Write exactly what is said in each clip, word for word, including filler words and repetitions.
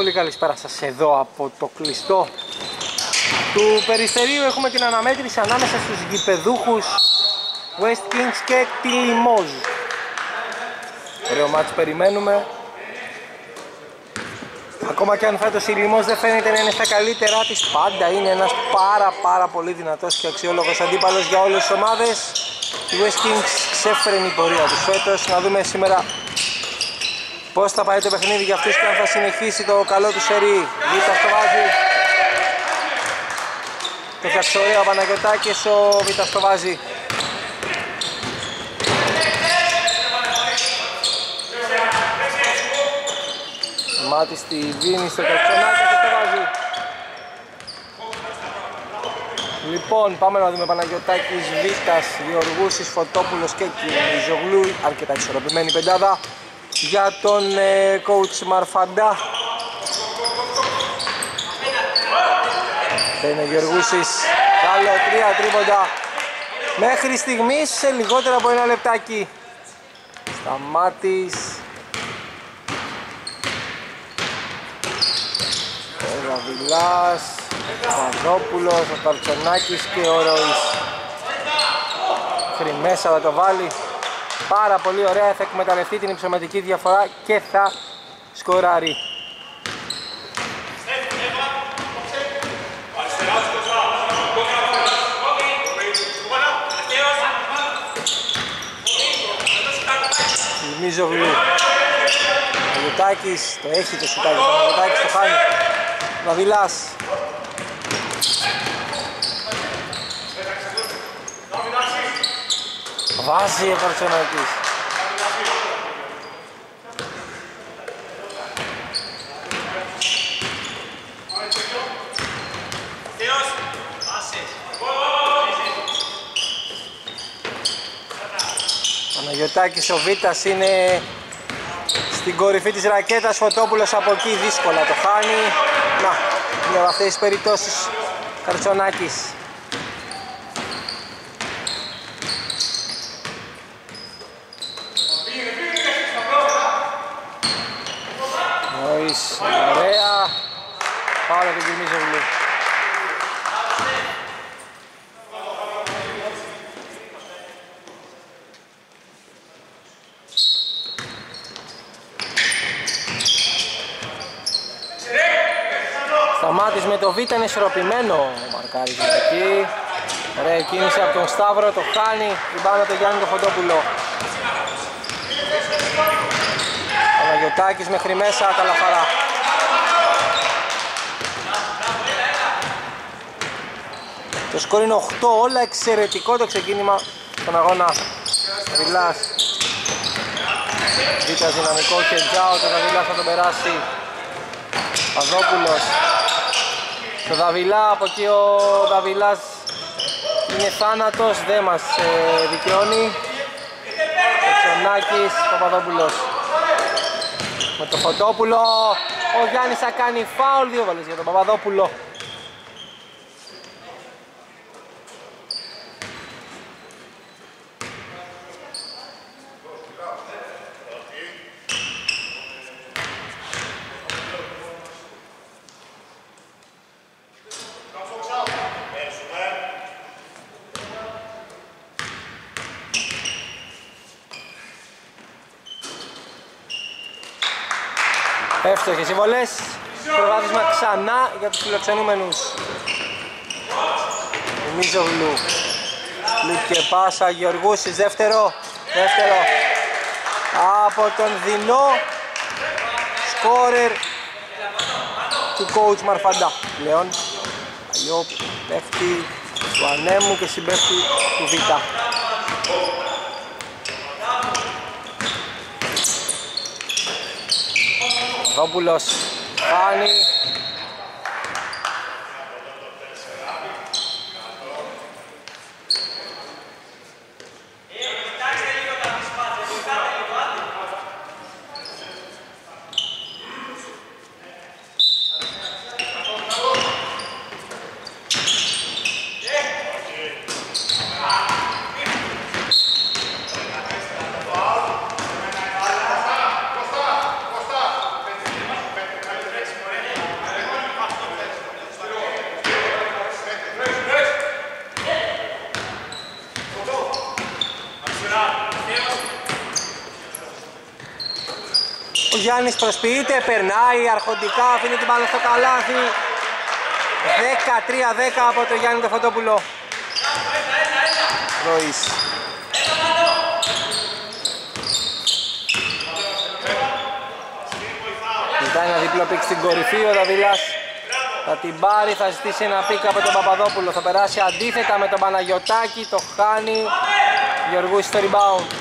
πολύ καλησπέρα σας εδώ από το κλειστό του Περιστερίου. Έχουμε την αναμέτρηση ανάμεσα στους γηπεδούχους West Kings και τη Limoges. Ωραίο μάτς περιμένουμε. Ακόμα και αν φέτος η Limoges δεν φαίνεται να είναι στα καλύτερά της, πάντα είναι ένας πάρα πάρα πολύ δυνατός και αξιόλογος αντίπαλος για όλες τις ομάδες. Η West Kings ξέφερνει η πορεία τους φέτος. Να δούμε σήμερα πώς θα πάει το παιχνίδι για αυτούς και αν θα συνεχίσει το καλό του σερί. Βίτα στο βάζει. Το φτιαξορεί ο Παναγιωτάκης, ο Βίτα στο βάζει. Μάτι στη δίνει στο Κατσονάκη και το βάζει. Λοιπόν, πάμε να δούμε Παναγιωτάκης, Βίτας, Γεωργούσης, Φωτόπουλος και Κυριζογλού. Αρκετά ισορροπημένη πεντάδα για τον ε, coach Μαρφαντά. Θα είναι ο Γεωργούσης, καλό τρία τρίποντα μέχρι στιγμής σε λιγότερο από ένα λεπτάκι. Σταμάτης. Ο Γαβιλάς, ο Παδόπουλος, ο Καρτσονάκης και ο Ροής. Χρυμέσα θα το βάλει. Πάρα πολύ ωραία, θα εκμεταλλευτεί την υψομετική διαφορά και θα σκοράρει. Μιζογλου. Ο Λουτάκης, το έχει το σουτάκι, ο Λουτάκης το χάνει. Βαβιλάς. Βάζει ο Καρτσονάκης. Παναγιωτάκης, ο Βίτας είναι στην κορυφή της ρακέτας, Φωτόπουλος από εκεί δύσκολα το χάνει. Να, για αυτές τις περιπτώσεις Καρτσονάκης. Ωραία, πάω να την κοιμίζω λίγο. Σταμάτης με το Β, είναι ισορροπημένο ο μαρκάρις εκεί. Ωραία κίνηση από τον Σταύρο, το χάνει, την πάνω το Γιάννη το Φωτόπουλο. Παναγιωτάκης μέχρι μέσα, τα λαφαρά. Το σκορ είναι οκτώ, όλα εξαιρετικό το ξεκίνημα στον αγώνα. Βιλάς. Βίτας δυναμικό και τζάο, το Δαβιλάς θα τον περάσει. Παδόπουλος. Το Δαβιλά, από εκεί ο Δαβιλάς είναι θάνατος, δεν μας ε, δικαιώνει. Ο Τσονάκης, ο Παδόπουλος. Με το Φωτόπουλο, ο Γιάννης θα κάνει φάουλ, δύο βαλές για τον Παπαδόπουλο. Εύστοχες οι βολές, προβάδισμα ξανά για τους φιλοξενούμενους. Μιζογλου, Λουκε πάσα, Γεωργούσης, δεύτερο, δεύτερο από τον δεινό σκόρερ του coach Μαρφαντά. Πλέον, αλλιώ πέφτει του Ανέμου και συμπέφτει του Βίτα. Παπαδόπουλος, χάνει. Ω, Ο Γιάννης προσποιείται, περνάει αρχοντικά, αφήνει την μπάλα στο καλάθι. δεκατρία δέκα από τον Γιάννη τον Φωτόπουλο. Ροής. Ζητάει ένα διπλό πικ στην κορυφή, ο Δαβίλας θα την πάρει, θα ζητήσει ένα πικ από τον Παπαδόπουλο. Θα περάσει αντίθετα με τον Παναγιωτάκη, το χάνει. Γεωργούς στο rebound.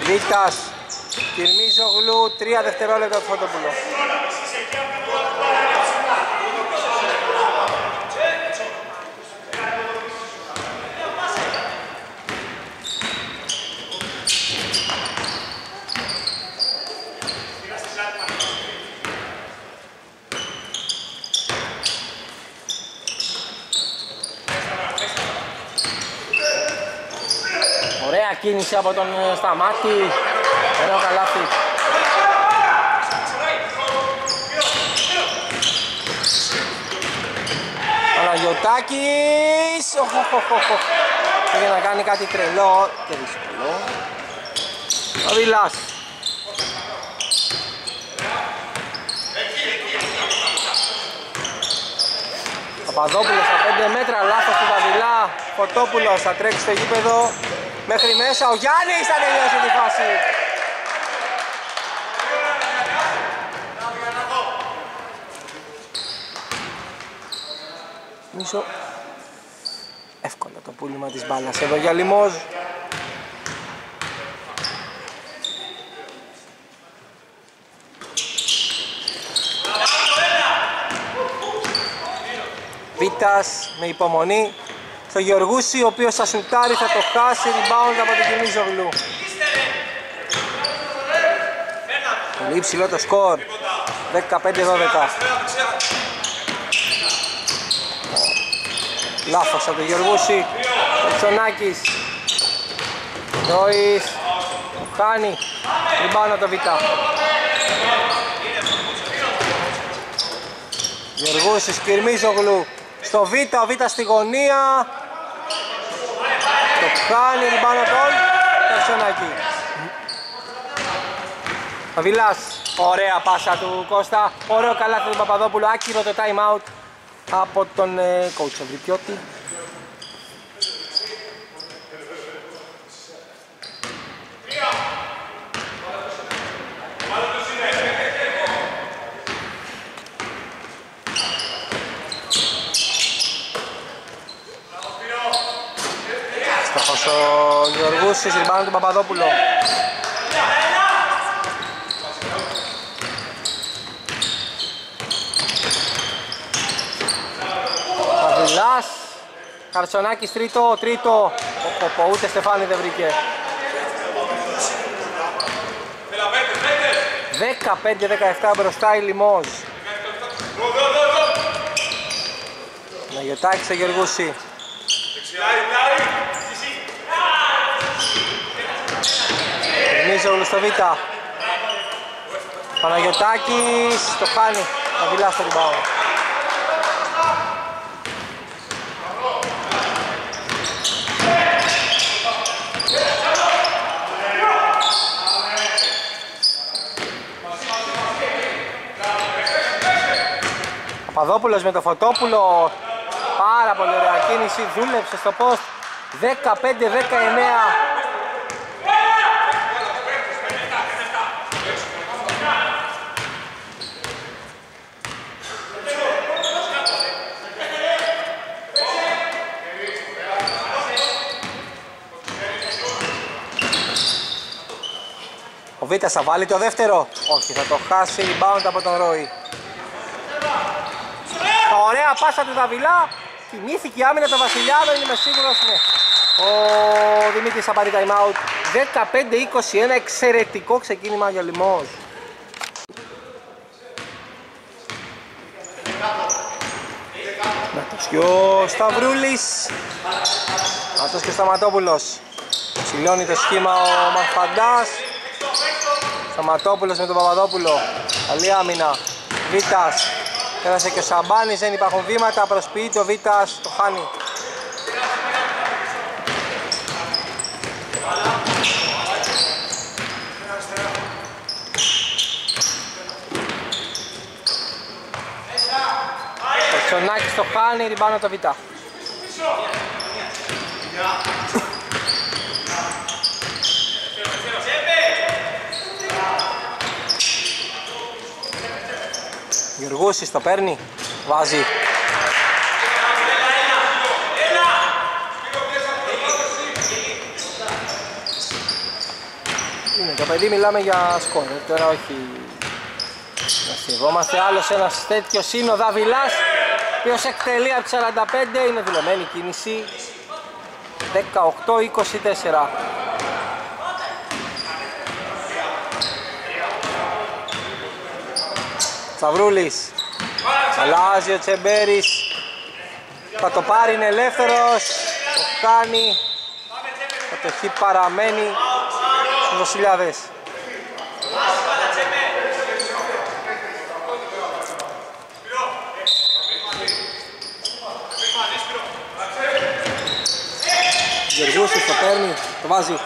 Δίκτας, Κυρμίζογλου, τρία δευτερόλεπτα του Φωτόπουλου. Κίνηση από τον Σταμάτη, ωραίο καλάθι. Παναγιωτάκης, για να κάνει κάτι τρελό και δύσκολο. Ο Βιλάς. Παπαδόπουλος στα πέντε μέτρα, λάθος του Βαβιλά. Φωτόπουλος θα τρέξει στο γήπεδο. Μέχρι μέσα ο Γιάννης θα τελειώσει τη φάση. Μίσο. Εύκολα το πούλημα της μπάλας εδώ για Λιμόζ. Βίτας με υπομονή. Στο Γεωργούση, ο οποίος θα σουτάρει, θα το χάσει, rebound από τον Κιμίζογλου. Πολύ υψηλό το σκορ, δεκαπέντε δώδεκα. Λάθος από τον Γεωργούση, ο Τσονάκης. Ροής, το χάνει, rebound από τον Βιτά. Γεωργούσης, Κιμίζογλου, στο Βίτα, ο Βίτα στη γωνία. Το κάνει ριμπάνω τον Καρσονάκη. Βιλάς, ωραία πάσα του Κώστα, ωραίο καλάθι του Παπαδόπουλου, άκυρο το time out από τον ε, coach Μπριτιώτη. Ο Γεωργούσης, ριμπάνω του Παπαδόπουλο. Παπαδουλάς, Καρσονάκης τρίτο, τρίτο. Οπό, ούτε Στεφάνη δεν βρήκε. δεκαπέντε δεκαεπτά μπροστά η Λιμόζ. Να γιοτάξει το Γεωργούση. Μίζογλου στο Β. Παναγιωτάκης το χάνει, θα βιλά στο rebound. Παπαδόπουλος με το Φωτόπουλο, πάρα πολύ ωραία κίνηση, δούλεψε στο post. Δεκαπέντε δεκαεννέα. Ο Βίτας θα βάλει το δεύτερο. Όχι, θα το χάσει. Rebound από τον Ρόι. Ωραία πάσα του Δαβιλά. Κοιμήθηκε η άμυνα του Βασιλιάδο. Είμαι σίγουρος, ναι. Ο Δημήτρης θα πάρει time out. δεκαπέντε είκοσι ένα. Εξαιρετικό ξεκίνημα για Λιμόζ. Νάτος και ο Σταυρούλης. Νάτος και ο Σταματόπουλος. Ψηλώνει το σχήμα ο Μαρφαντάς. Σταματόπουλος με τον Παπαδόπουλο, καλή άμυνα. Βίτας, πέρασε και ο Σαμπάνης, δεν υπάρχουν βήματα, προσποιείται ο Βίτας, το χάνει. χάνει την πάνω τα βιτά. Γεργούσης το παίρνει, βάζει. Είναι το παιδί, μιλάμε για σκόρ, τώρα όχι. Είμαστε άλλος ένας τέτοιος, είναι ο Δαβιλάς, ο οποίος εκτελεί από σαράντα πέντε, είναι δηλωμένη κίνηση δεκαοκτώ είκοσι τέσσερα. Σταυρούλης, αλλάζει ο Τσεμπέρης, θα το πάρει, είναι ελεύθερος, το κάνει, κατοχή παραμένει στους Βασιλιάδες. Γεργούσης το παίρνει, το βάζει.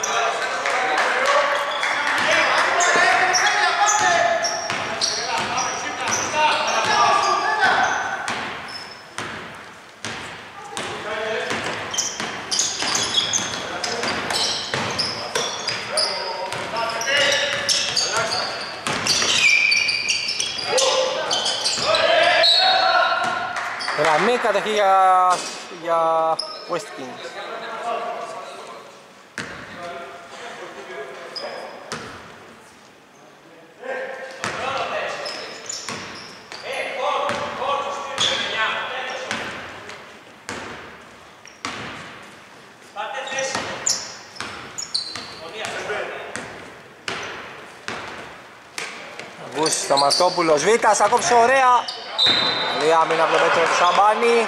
Γραμμή κατοχή για, για West Kings. Αυγούστης Σταματόπουλος, Βίτας, ακόψε ωραία. Καλή άμυνα από το μέτρο του Σαμπάνη.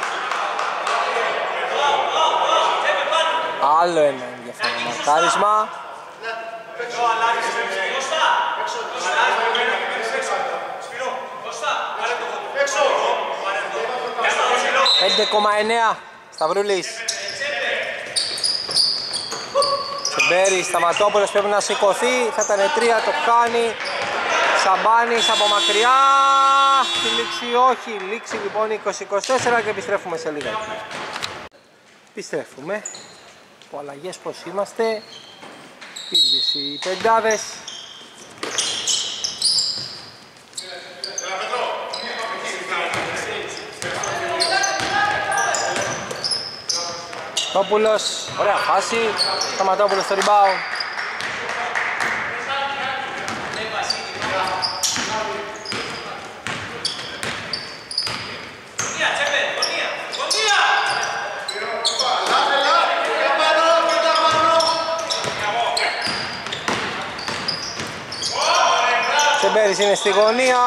Άλλο ένα ενδιαφέρον μαρκάρισμα. πέντε κόμμα εννέα Σταυρούλης. Τσεμπέρης, Σταματόπουλος πρέπει να σηκωθεί. Θα ήταν τρία, το κάνει. Σαμπάνης από μακριά. Τη λήξη όχι, λήξη λοιπόν είκοσι είκοσι τέσσερα και επιστρέφουμε σε λίγα. Επιστρέφουμε. Από αλλαγές πως είμαστε. Πήγες οι πεντάδες. Σταματόπουλος, ωραία φάση. Σταματόπουλος στο rebound. Τσεμπέρης είναι στη γωνία.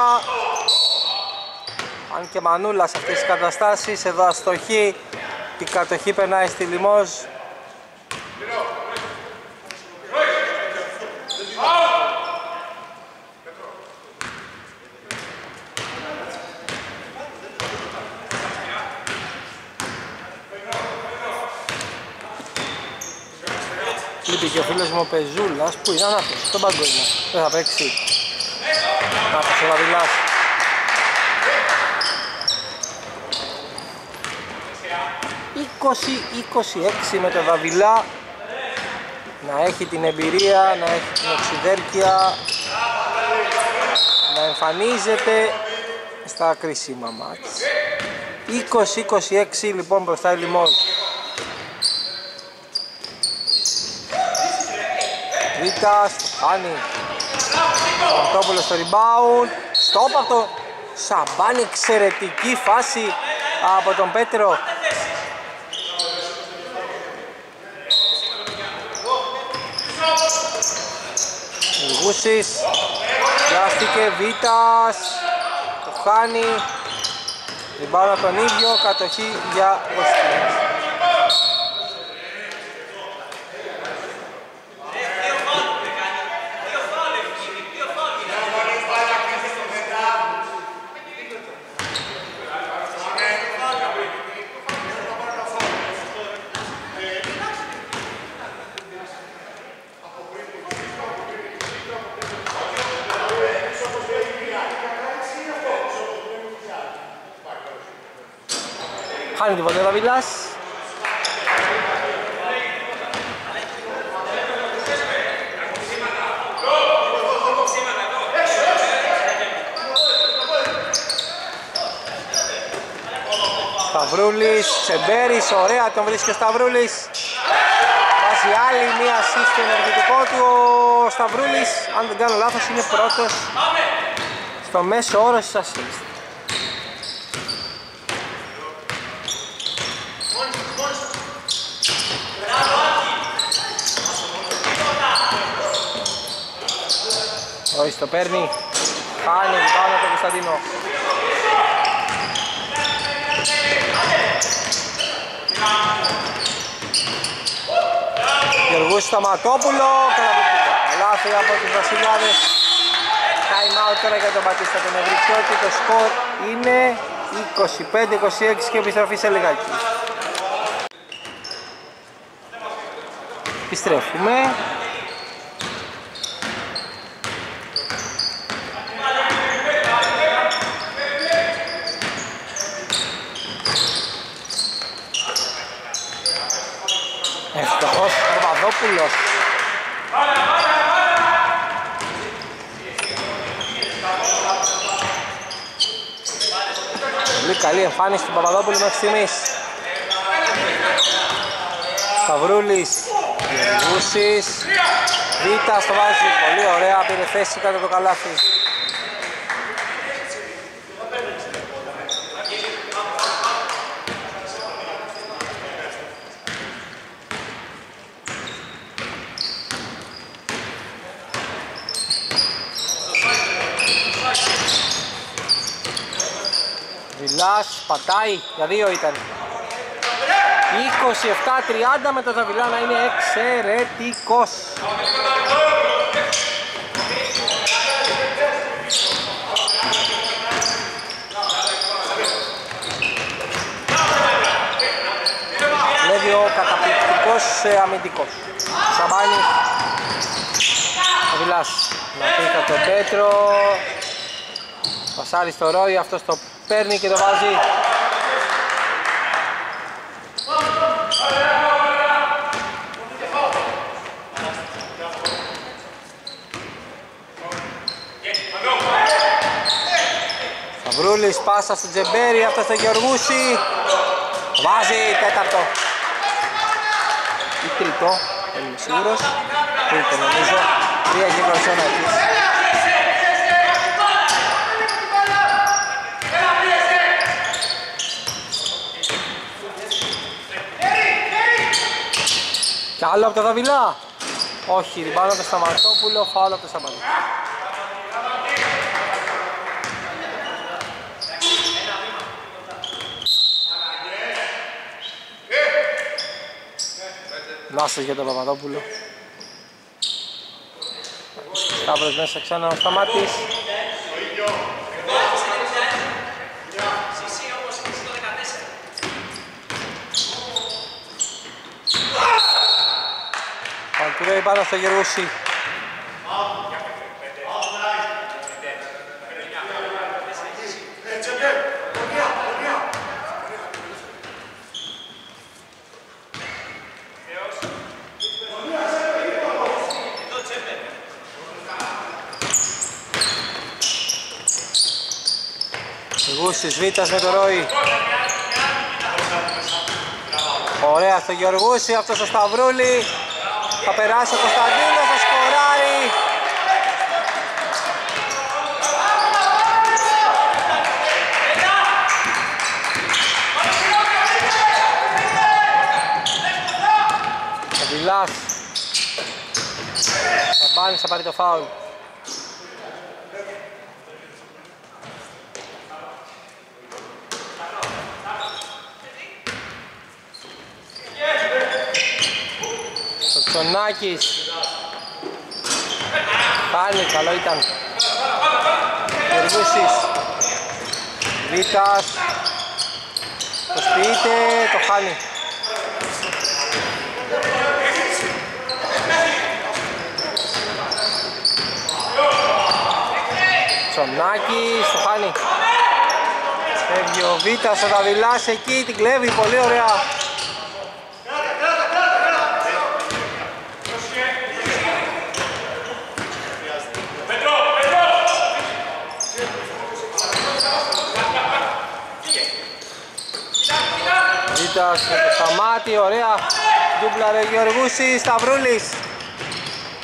Αν και Μανούλα σε αυτές τις καταστάσεις, εδώ αστοχή, η κατοχή περνάει στη Λιμόζ. Λείπει και ο φίλος μου ο Πεζούλας, που είναι ανάπτυξη, στον παγκόσμιο είναι, δεν θα παίξει. Άπασε ο Βαβιλάς. είκοσι είκοσι έξι με τον Βαβιλά. Να έχει την εμπειρία, να έχει την οξυδέρκεια, να εμφανίζεται στα κρίσιμα μάτς. είκοσι είκοσι έξι λοιπόν μπροστά η Λιμόζ. Βίτας, Άνι. Σταματόπουλος στο rebound. Στόπ από το Σαμπάνι, εξαιρετική φάση από τον Πέτρο. Γούσης, πιάστηκε, Βίτας, το χάνει. Rebound από τον ίδιο, κατοχή για Γωστίνες. χάνει τη βολή ο Δαβιλάς. Σταυρούλης, Σεμπέρης, ωραία τον βρίσκει ο Σταυρούλης. Βάζει άλλη μία assist στο ενεργητικό του ο Σταυρούλης. Αν δεν κάνω λάθος είναι πρώτος στο μέσο όρο της assist. Όχι, το παίρνει. Χάνει πάνω από τον Κωνσταντίνο. Γεωργούς Σταματόπουλο. Καλάθι από τους Βασιλιάδες. Time out τώρα για τον Μπατίστα τον Ευρυκιώτη. Το σκορ είναι είκοσι πέντε είκοσι έξι και επιστροφή σε λιγάκι. Επιστρέφουμε. Ευτυχώς ο Παπαδόπουλος. Πολύ καλή εμφάνιση του Παπαδόπουλου μέχρι στιγμής. Σταυρούλης. Γουσής, Βίτα στο βάζει, πολύ ωραία, πήρε θέση κάτω το καλάθι. Βιλάς, πατάει, για δύο ήταν. είκοσι επτά τριάντα με το Ζαβιλά να είναι εξαιρετικός. Βλέπει ο καταπληκτικός αμυντικός Σαμπάνη. Ζαβιλάς να πήγε από τον Πέτρο. Πασάρι στο Ρόι, αυτός το παίρνει και το βάζει. Σταυρούλης πάσα στο Τζεμπέρι, αυτό στο Γεωργούση. Βάζει τέταρτο ή τρίτο, δεν είμαι σίγουρος. Τρίτο νομίζω, τρία γεκροσόνα επίσης. Κι άλλο από τα Δαβιλά. Όχι, ριμπάνω από το Σταματόπουλο, φάουλο από το Σαμπάνι. Λάσες για τον Παπαδόπουλο. Σταύρος μέσα ξανά ο Σταμάτης. Παντουρέει πάνω στο Γεργούση. Γούσης Βίτας με το Ρόι. Ωραία στο Γεωργούση, αυτός ο Σταυρούλη. Θα περάσει ο Κωνσταντίνος, θα σκοράρει. Καντιλάς. Σαμπάνης θα πάρει το φάουλ. Σονάκης. Πάλι καλό ήταν. Γεργούσης. Βίτας. Το σπίτι το χάνει. Σονάκης το χάνει. Φεύγει ο Βίτας, ο Δαβιλάς εκεί, την κλέβει, πολύ ωραία. Βίτας με το σταμάτη, ωραία. Ντούμπλα ρε Γεωργούση, Σταυρούλης.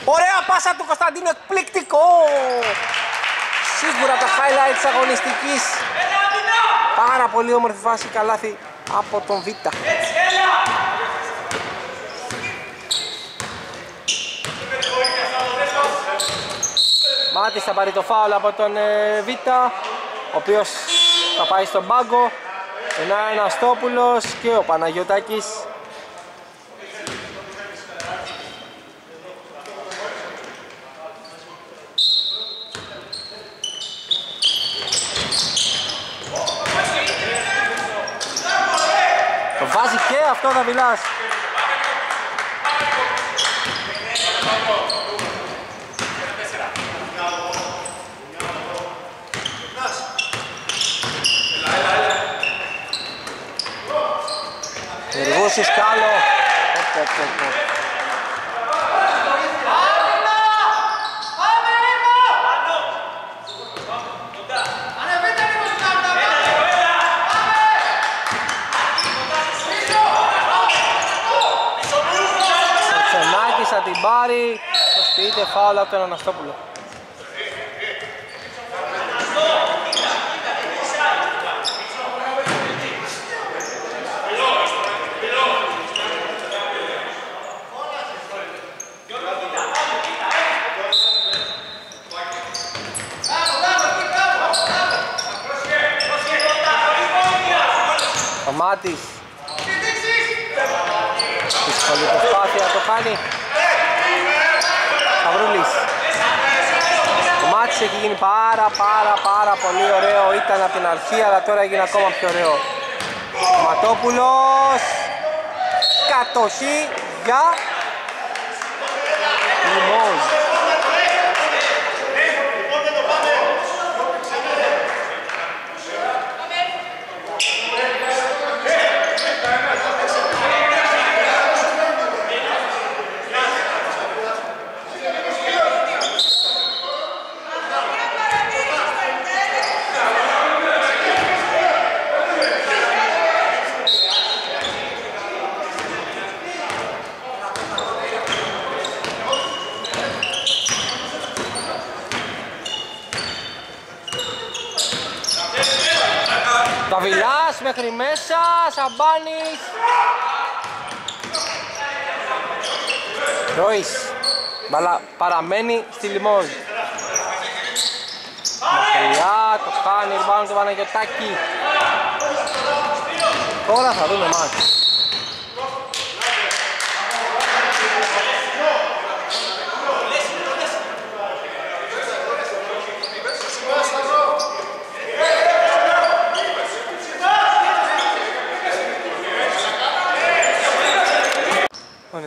Ωραία πάσα του Κωνσταντίνου, εκπληκτικό. Σίγουρα τα highlight της αγωνιστικής. Πάρα πολύ όμορφη φάση, καλάθι από τον Βίτα. Μάτις θα πάρει το φάουλ από τον Βίτα, ο οποίος θα πάει στον πάγκο. Ενά Αναστόπουλος και ο Παναγιωτάκης. Βάζει και αυτό ο Δαβιλάς. Εργούσης καλό. Την πάρει, το σπίτι φάουλα από τον Αναστόπουλο. Ο Μάτης. Δύσκολη προσπάθεια, το κάνει. Σταυρούλης. Το μάτς έχει γίνει πάρα πάρα πάρα πολύ ωραίο, ήταν από την αρχή αλλά τώρα έγινε ακόμα πιο ωραίο. Ματόπουλος, κατοχή για Limoges. Μέχρι μέσα, Σαμπάνης. Ροής, μπαλά παραμένει στη Limoges. Μακριά, το χάνει, ριμπάουν του Παναγιωτάκη. Τώρα θα δούμε μάτς.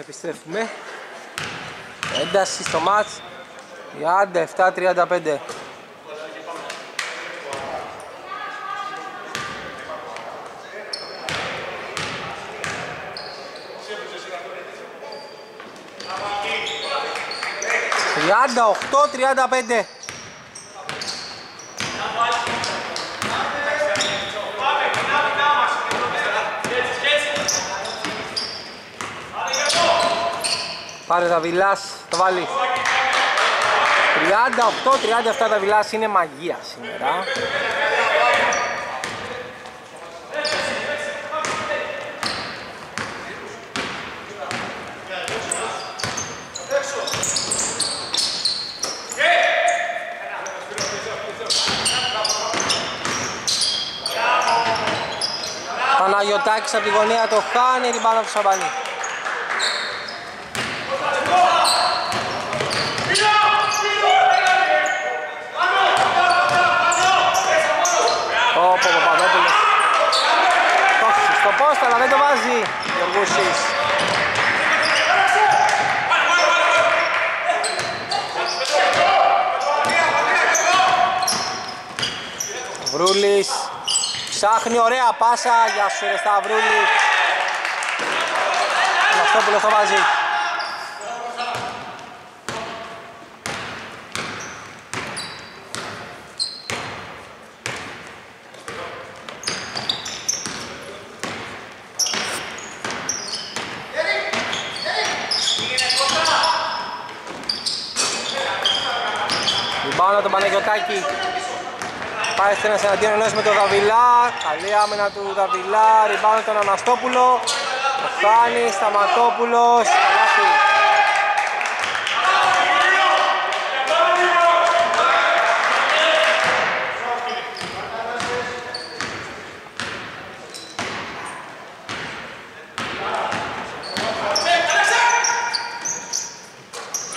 Επιστρέφουμε. Ένταση στο μάτς. τριάντα επτά τριάντα πέντε. τριάντα οκτώ τριάντα πέντε. Πάρε Δαβιλάς, το βάλει. τριάντα οκτώ τριάντα επτά Δαβιλάς, είναι μαγεία σήμερα. Παναγιωτάκης από τη γωνία το χάνει, την πάνω από το Σαμπάνι. Αλλά δεν το βάζει ο Γουσής. Βρούλης, Ψάχνει ωραία πάσα, για σου ρε Σταυρούλη. Ο Αυτόπουλος το βάζει. Λιμπάουνα τον Παναγιωτάκη. Πάει στην εναντίον ενός με τον Δαβιλά. Καλή άμυνα του Δαβιλά. Ριμπάουνα τον Αναστόπουλο. Το χάνει Σταματόπουλος.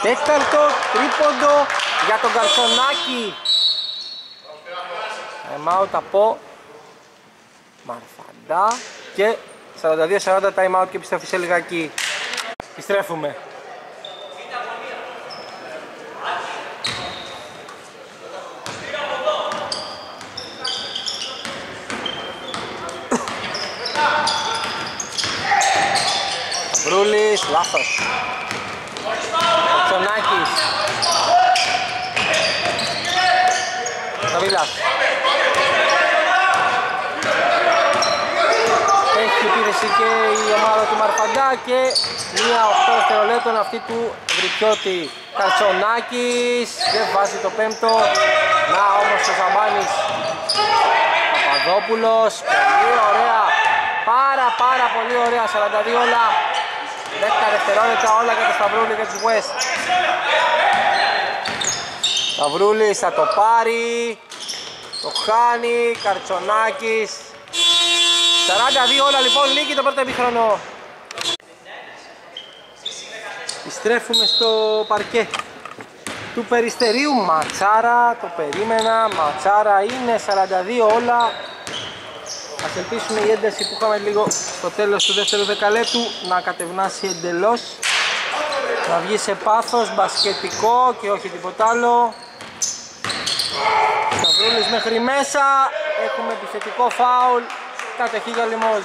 Τέταρτο τρίποντο για τον Καρσονάκη. Time out από Μαρφαντά και σαράντα δύο σαράντα time out και επιστρέφει σε λιγάκι. Επιστρέφουμε. Βρούλης, λάθος. Τσονάκης. Σαβίλας. Έχει επίθεση και η ομάδα του Μαρφαντά και μία οκτώ δευτερολέπτων αυτή του Βριτσιώτη. Καρσονάκης δεν βάζει το πέμπτο. Να όμως ο Ζαμπάνης. Παπαδόπουλος, πολύ ωραία, πάρα πάρα πολύ ωραία, σαράντα δύο όλα. δέκα δευτερόλεπτα όλα για το Σταυρούλη και τους West. Σταυρούλης θα το πάρει. Το χάνει, Καρτσονάκης. σαράντα δύο όλα λοιπόν, λύγει το πρώτο εμίχρονο. Επιστρέφουμε στο παρκέ του Περιστερίου. Ματσάρα, το περίμενα, ματσάρα είναι, σαράντα δύο όλα. Ας ελπίσουμε η ένταση που είχαμε λίγο στο τέλος του δεύτερου δεκαλέπτου να κατευνάσει εντελώς. Να βγει σε πάθος, μπασκετικό και όχι τίποτα άλλο. Σταυρούλης μέχρι μέσα, έχουμε επιθετικό φάουλ. Κατοχή για Λιμόζ.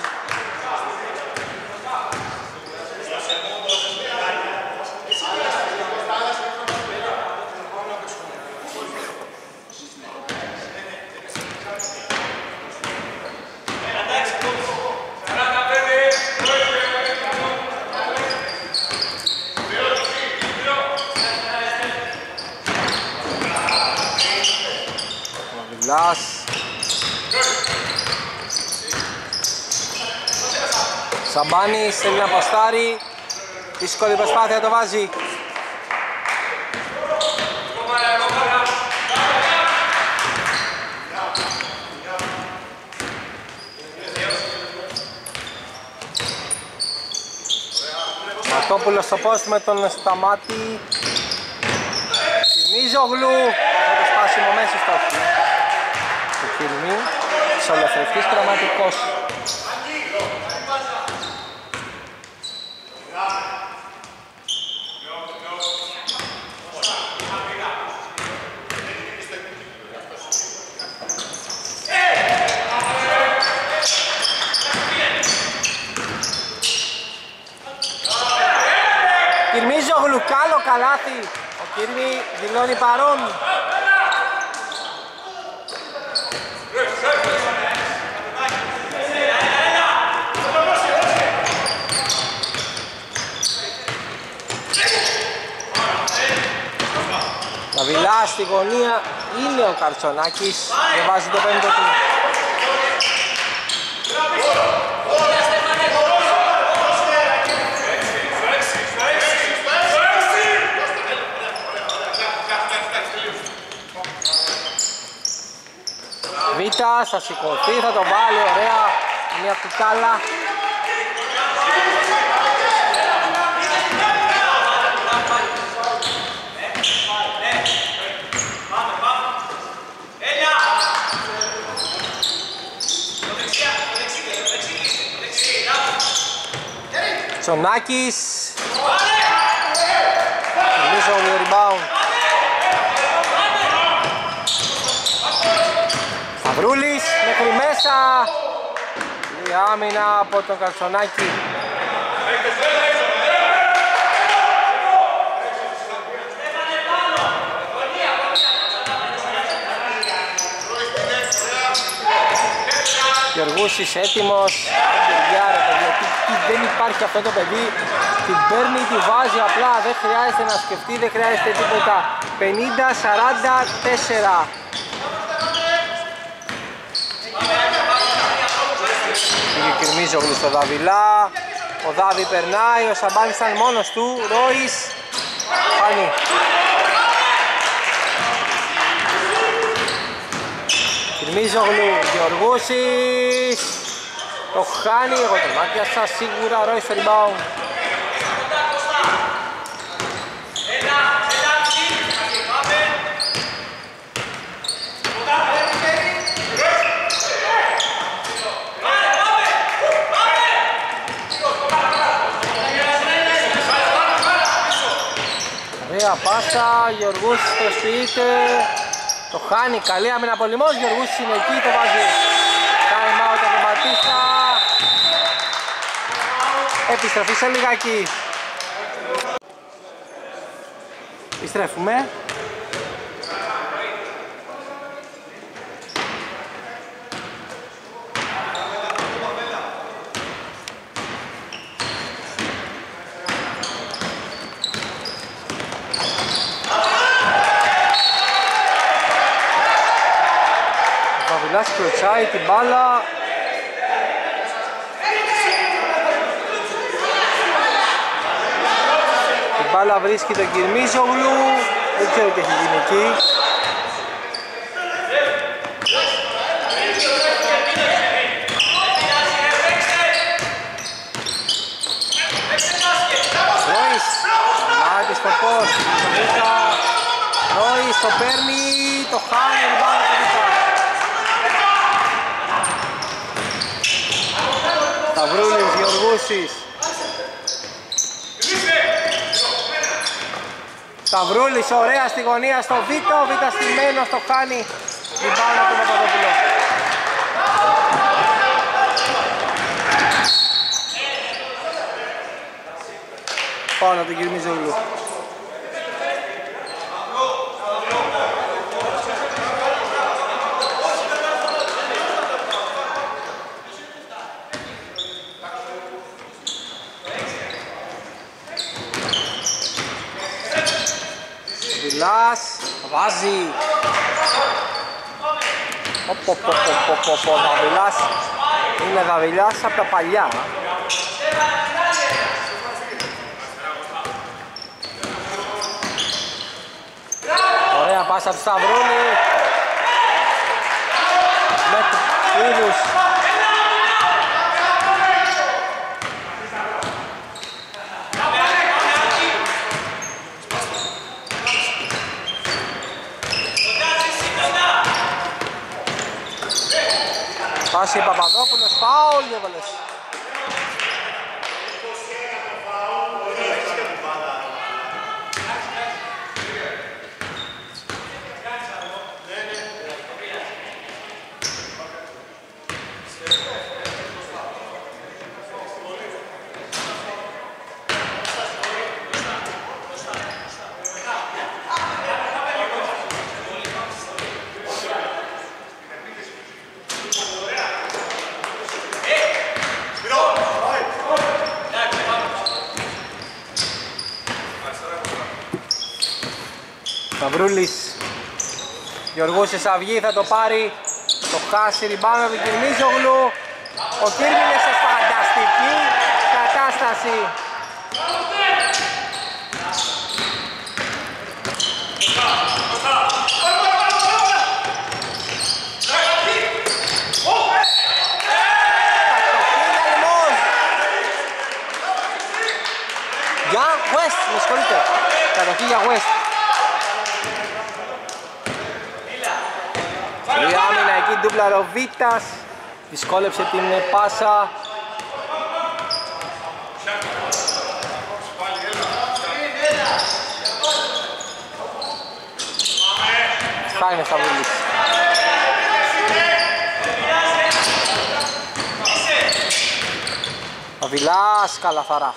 Λάς. Σαμπάνης θέλει να αποστάρει. Δύσκολη προσπάθεια, το βάζει. Ματόπουλος στο post με τον Σταμάτη. Μιζογλου. Το σπάσιμο μέσα στο αυτοί. Του Κυρμίου. Σολοφρευτής πραγματικός. Καλό καλάθι, ο Κύρμη δηλώνει παρόν. Τα βιλά στη γωνία είναι ο Καρτσονάκης, δεν βάζει το πέμπτο του. Θα σηκωθεί, θα το βάλει, ωραία, μια κουτάλα. Τσονάκης. Λύσω ο rebound. Μαυρούλης μέχρι μέσα. Η άμυνα από τον Καρσονάκη. Γεωργούσης έτοιμος, δεν υπάρχει αυτό το παιδί, την παίρνει, τη βάζει απλά, δεν χρειάζεται να σκεφτεί, δεν χρειάζεται τίποτα. Πενήντα σαράντα τέσσερα. Συγκεκριμής ο Γλουστο Δαβιλά, ο Δάβη περνάει, ο Σαμπάνης ήταν μόνος του, Ρόης, πάνει. Μίζογλου, Γεωργούσης, το χάνει, εγώ το μάτιασα σίγουρα, Ρόι στο rebound. Ωραία πάσα, Γεωργούσης προσποιείται. Το χάνει, καλή άμυνα από Λιμός, Γεωργούσης είναι εκεί, το βάζει. Time out από Ματίστα. Επιστροφή σε λιγάκι. Επιστρέφουμε. Κλωτσάει την μπάλα. Την μπάλα βρίσκει τον Κυρμίζογλου. Δεν ξέρω τι έχει γίνει εκεί. Ρόις. Λάτη στο πώς. Ρόις το παίρνει. Το χάνει η μπάλα. Σταυρούλης, Γεωργούσης. Σταυρούλης, ωραία στη γωνία, στο Βίτο, ο Βίτας στημένος, το χάνει την μπάλα του Παπαδόπουλου. Πάνω από τον Κυρμίζογλου. Βάζει. Ο Δαβιλάς είναι Δαβιλάς από τα παλιά. Ωραία πάσα του Σταυρούλη. Με τους ίδιους. Πάση Παπαδόπουλος, φάουλ, έβαλες. Σταυρούλης, Γεωργούσης αυγή, θα το πάρει, το χάσει, ριμπάνω από τον Κυρμίζογλου. Ο Κύρμιλες σε φανταστική κατάσταση. Για West, με συγχωρείτε, κατοχή για West. Η άμυνα εκεί, ντούμπλα Ροβίτας, δυσκόλεψε την πάσα. Φτάνει στα βουλής. Ο Βιλάς καλαθαρά.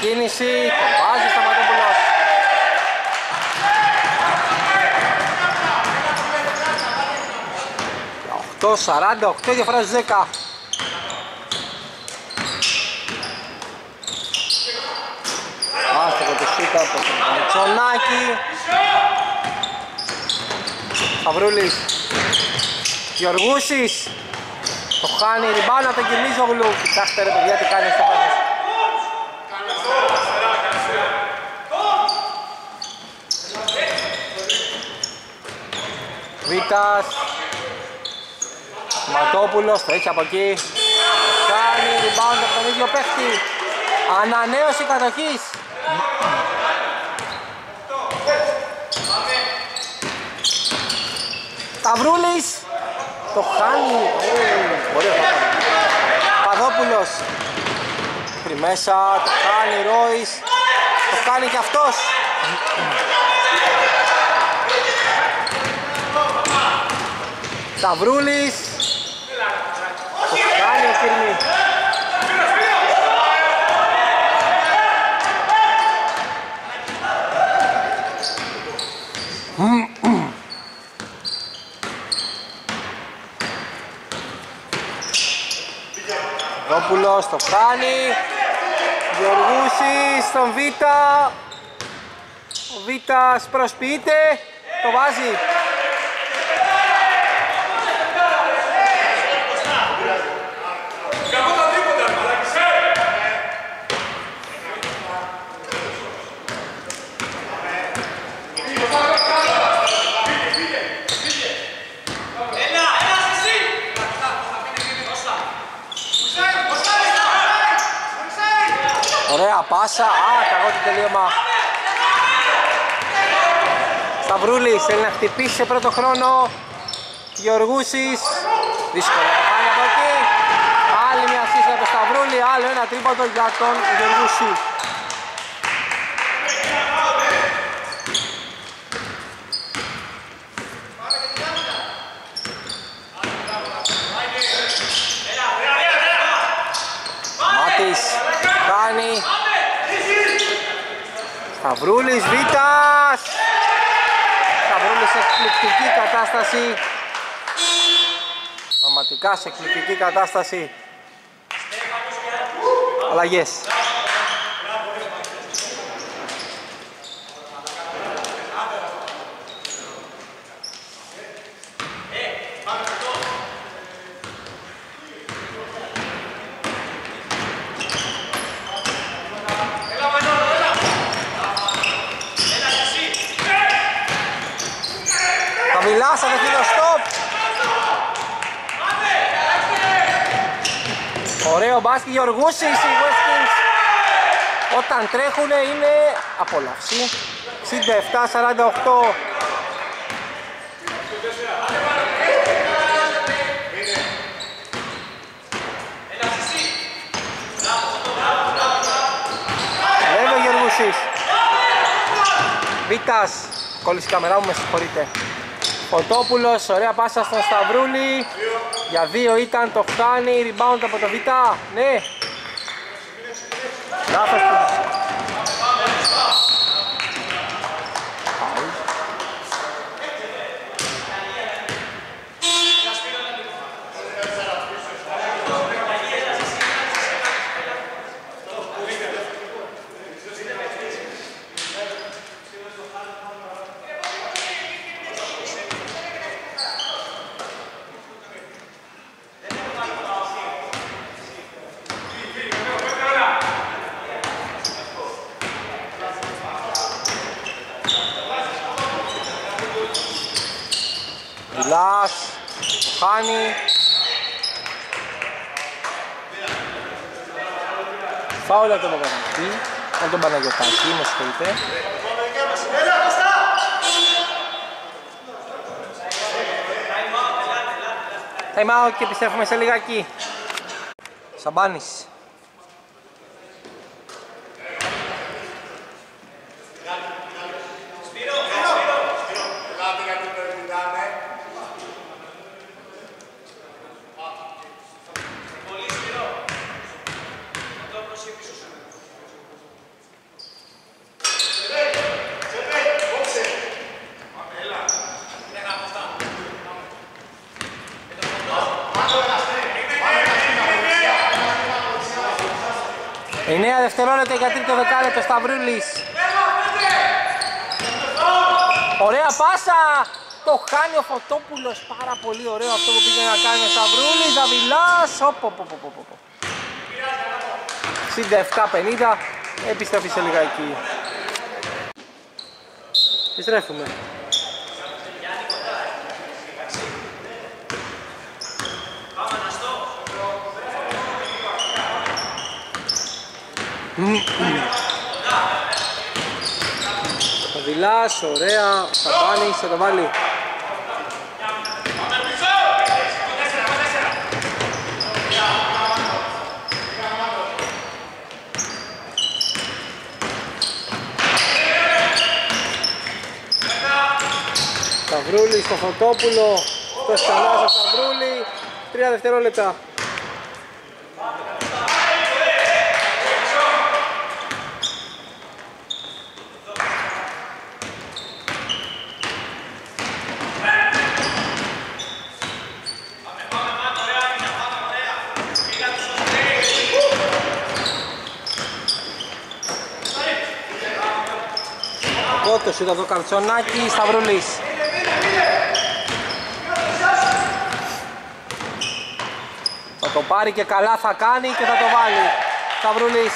Κίνηση, τον βάζει στα Ματοπουλός. οκτώ σαράντα οκτώ, διαφορά στους δέκα. Άστοχο το σούτ από τον Μητσονάκη. Σταυρούλης, Γεωργούσης. Το χάνει η ριμπάνα, τον Κιμίζογλου. Κοιτάξτε ρε παιδιά τι κάνει στο πάνω. Βίτας, Ματόπουλος, το έχει από εκεί, κάνει rebound από τον ίδιο παίχτη, ανανέωση κατοχής. Ταυρούλης, το χάνει, ωραίο θα κάνει. Παδόπουλος, πριν μέσα, το χάνει Ρόης, το κάνει και αυτός. Σταυρούλης, το κάνει ο Κυρμή. Δόπουλος το κάνει, Γεωργούσης στον Βίτα, ο Βίτας προσποιείται, το βάζει. Πάσα, α, κακό το τελείωμα. Σταυρούλης θέλει να χτυπήσει σε πρώτο χρόνο. Γεωργούσης, δύσκολο να κάνει από εκεί. Άλλη μια σύστα από τον Σταυρούλη, άλλο ένα τρίποντο για τον Γεωργούση. Μάτης, κάνει. Σταυρούλης, Βίτας! Σταυρούλης σε εκπληκτική κατάσταση. Πραγματικά σε εκπληκτική κατάσταση. Αλλαγές. Μιλάσα το κύριο στόπ. Ωραίο μπάσκι Γεωργούσης, οι West Kings όταν τρέχουνε είναι απόλαυση. εξήντα επτά σαράντα οκτώ. Λέει ο Γεωργούσης. Βίτας, κόλλησε η καμερά μου, με συγχωρείτε. Ποτόπουλος, ωραία πάσα στον Σταυρούλη. Για δύο ήταν, το φτάνει, rebound από το Βιτά. Ναι. Λάθος του. Χάνει. Φάουλα από τον Παναγιωτάκη. Από τον Παναγιωτάκη, με συγχωρείτε. time out και επιστρέφουμε σε λιγάκι. Σαμπάνης. εννέα δευτερόλεπτα για τρίτο δεκάλεπτο, Σταυρούλης. Ωραία πάσα! Το χάνει ο Φωτόπουλος, πάρα πολύ ωραίο αυτό που πήγε να κάνει ο Σταυρούλης. Δαβιλάς, οποποποποποπο. εξήντα επτά πενήντα, επιστρέφει σε λιγάκι. Επιστρέφουμε. Βιλάς, ωραία, Σαμπάνης, θα το βάλει. Σταυρούλη στο Φωτόπουλο, στο Σταλάζο Σταυρούλη, τρία δευτερόλεπτα. Το σούτ εδώ Καρτσονάκη, Σταυρούλης. Θα το πάρει και καλά θα κάνει και θα το βάλει. Σταυρούλης.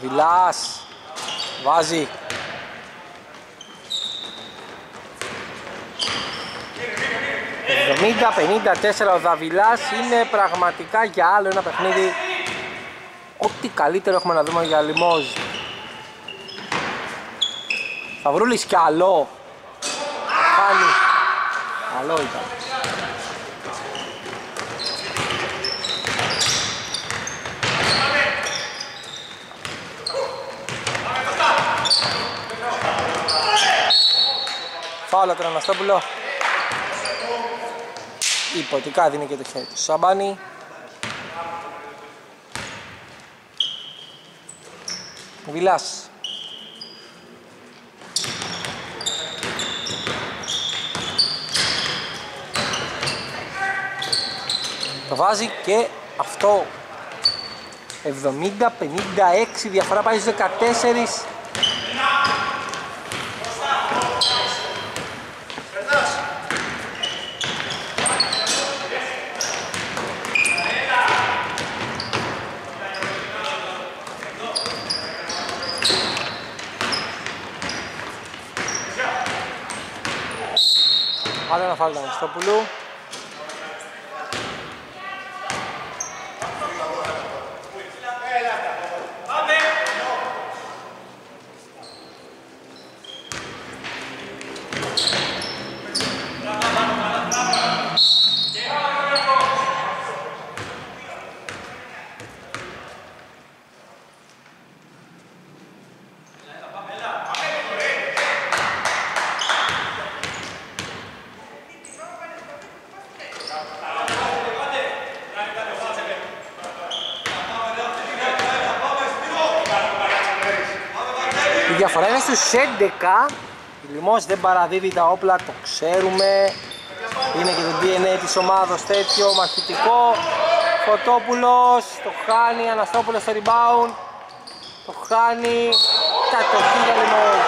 Βιλάς. Βάζει. πενήντα πενήντα τέσσερα ο Δαβιλάς, είναι πραγματικά για άλλο ένα παιχνίδι. Ό,τι καλύτερο έχουμε να δούμε για Λιμόζ. Σταυρούλης κι άλλο. Πάλι. Καλό ήταν. Φάουλα τον Αναστόπουλο. Υποτικά δίνει και το χέρι του Σαμπάνη. Βιλάς. Το βάζει και αυτό. εβδομήντα πενήντα έξι, διαφορά πάει στους δεκατέσσερα. Άλλο ένα φάουλ του Αναστόπουλου. Διαφορά είναι στους έντεκα, η Λιμός δεν παραδίδει τα όπλα, το ξέρουμε. Είναι και το ντι εν έι της ομάδος τέτοιο, μαχητικό. Φωτόπουλος, το χάνει, Αναστόπουλος στο rebound. Το χάνει, κατοχή για Λιμός.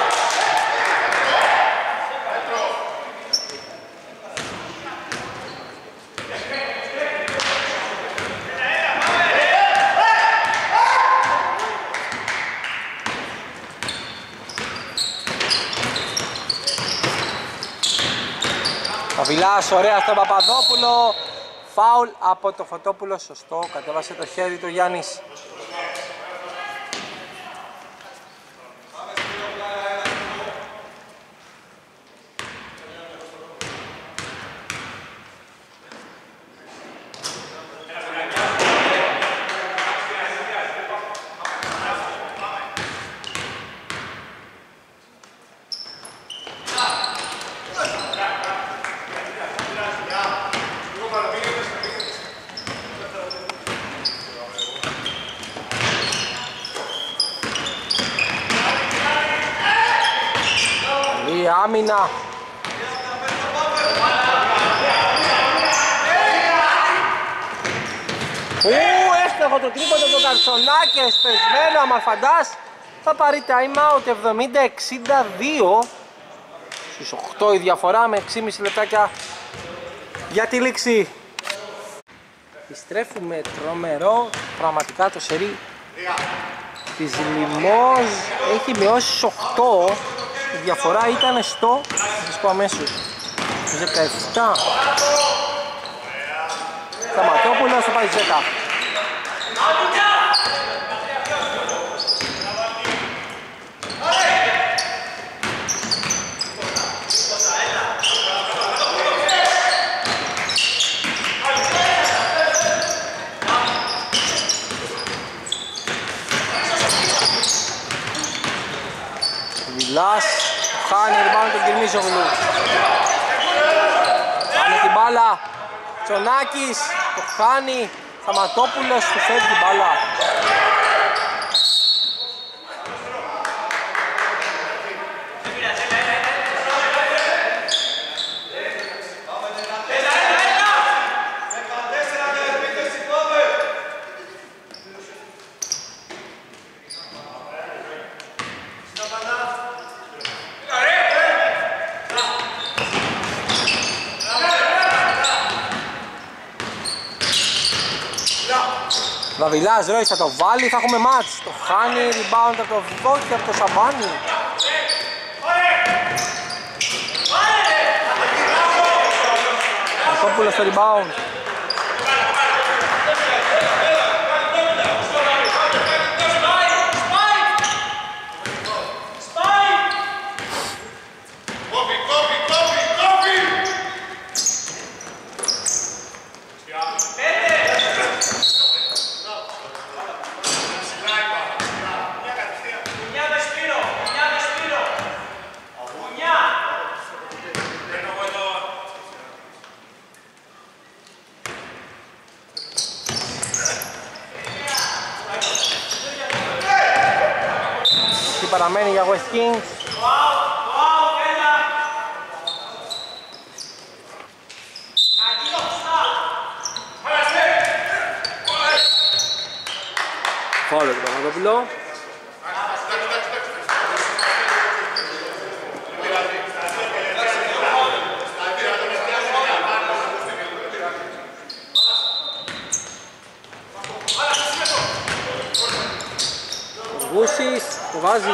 Βιλάς, ωραία στον Παπαδόπουλο, Φάουλ από το Φωτόπουλο, σωστό, κατέβασε το χέρι του Γιάννης. Άμυνα. Ου, έστρεχο το τρίποντο των Καρσονάκες, πεσμένο, Μαρφαντάς. Θα πάρει time out, εβδομήντα εξήντα δύο. Στους οκτώ η διαφορά με έξι και μισό λεπτάκια για τη λήξη. Επιστρέφουμε, τρομερό, πραγματικά το σερί της Λιμόζ έχει μειώσει στους οκτώ. Η διαφορά ήταν στο, θα σας πω αμέσως, δεκαεπτά. Σταματόπουλος θα πάει δέκα. Λάς, χάνει ριμπάουντ τον Κυρμίζογλου. Χάνει την μπάλα, Τσονάκης, το χάνει, Σταματόπουλος, του φεύγει την μπάλα. Βαβιλάς ροής, θα το βάλει, θα έχουμε μάτς. Το χάνει, rebound από το Βόκη και από το Σαμπάνι. Μαρκόπουλος στο rebound. Παραμένει για West Kings. Φάουλ του Παπαδόπουλου. Γούσης. Το βάζει.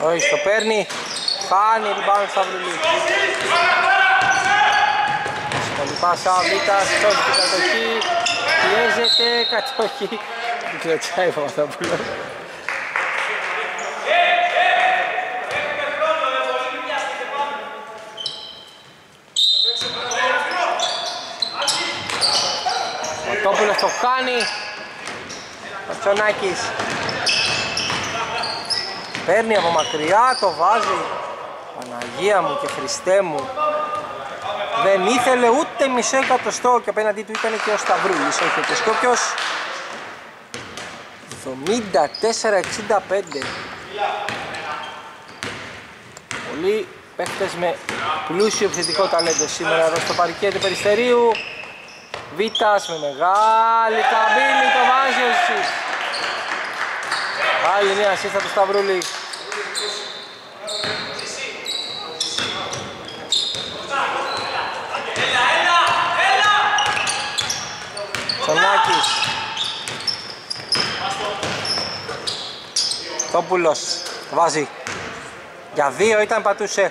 Όχι, το παίρνει. Χάνει την πάνω στα βρουλή. Πολύ πάσα, Βίτας, σώζει την κατοχή. Πιέζεται, κατοχή. Κλωτσάει Παπαδόπουλος. Παπαδόπουλος το κάνει. Ο Τσονάκης παίρνει από μακριά, το βάζει. Παναγία μου και Χριστέ μου. Δεν ήθελε ούτε μισό εκατοστό και απέναντί του ήταν και ο Σταυρούλης, όχι και ο Σκόπιος. Εβδομήντα τέσσερα εξήντα πέντε. Πολλοί παίκτες με πλούσιο επιθετικό ταλέντο σήμερα εδώ στο παρκέ του Περιστερίου. Βίτας με μεγάλη καμπύλη, το βάζει ο Ισής. Άλλη μια ασίστα του Σταυρούλη. Σολάκης. Τόπουλος βάζει. Για δύο ήταν, πατούσε.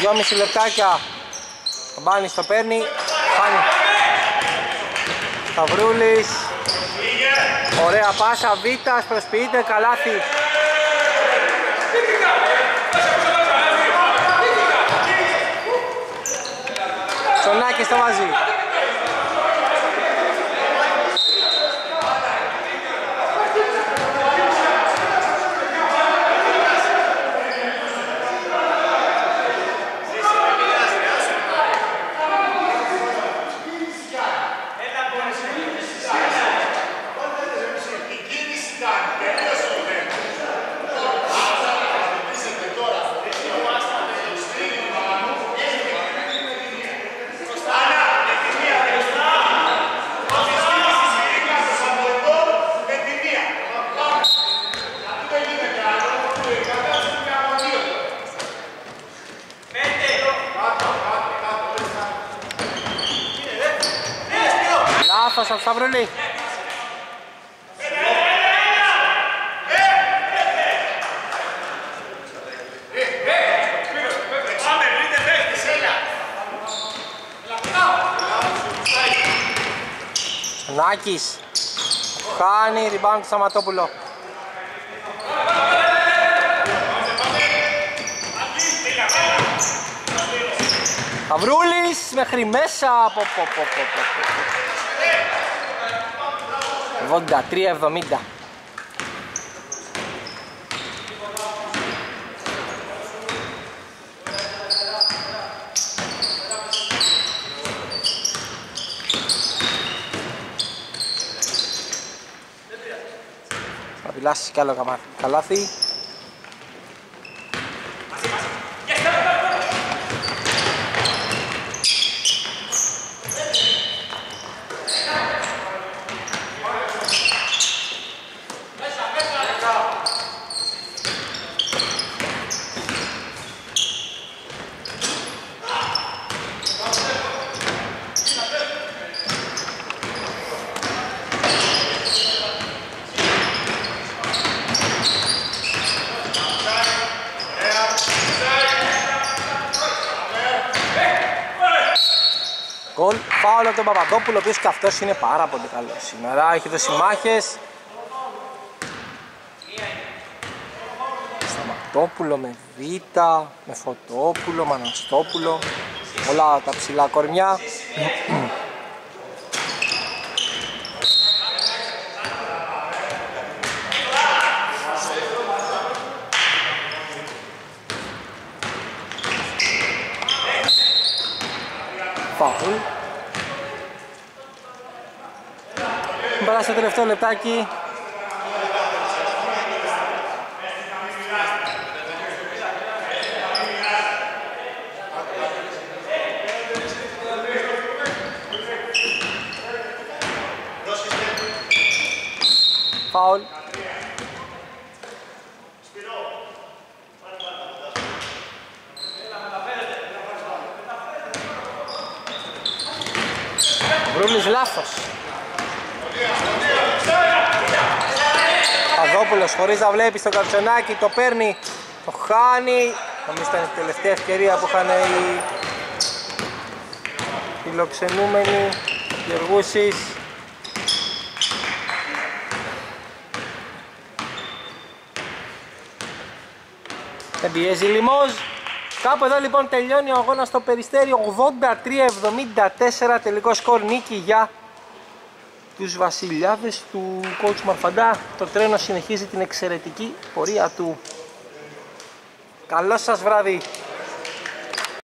δυόμισι λεπτάκια, ο Μπάνης το παίρνει, Μπάνη. Σταυρούλης, ωραία πάσα, Βίτας προσποιείται, καλάθι. Τσονάκης το βάζει. Σας Σταυρούλη. Νάκης. Χάνει ριμπάνου του Σταματόπουλο. Σταυρούλης μέχρι μέσα. Πο, πο, πο, πο. ογδόντα τρία εβδομήντα. Θα πιλάσεις κι άλλο καλάθι. Φάουλ από τον Παπαδόπουλο, ο οποίος και αυτός είναι πάρα πολύ καλός σήμερα, έχει δώσει μάχες. Σταματόπουλο με Βίτα, με Φωτόπουλο, Μαναστόπουλο, όλα τα ψηλά κορμιά. Φάουλ. Περάσει το τελευταίο λεπτάκι. Φάουλ. Βρούλης λάθος. Παπαδόπουλος χωρίς να βλέπει στο Καρτσονάκι, το παίρνει, το χάνει. Νομίζω ήταν η τελευταία ευκαιρία που είχαν οι φιλοξενούμενοι διεργούσεις. Δεν πιέζει η Λιμόζ. Κάπου εδώ λοιπόν τελειώνει ο αγώνας στο Περιστέρι, ογδόντα τρία εβδομήντα τέσσερα τελικό σκορ, νίκη για τους βασιλιάδες του coach Μαρφαντά. Το τρένο συνεχίζει την εξαιρετική πορεία του. Καλό σας βράδυ.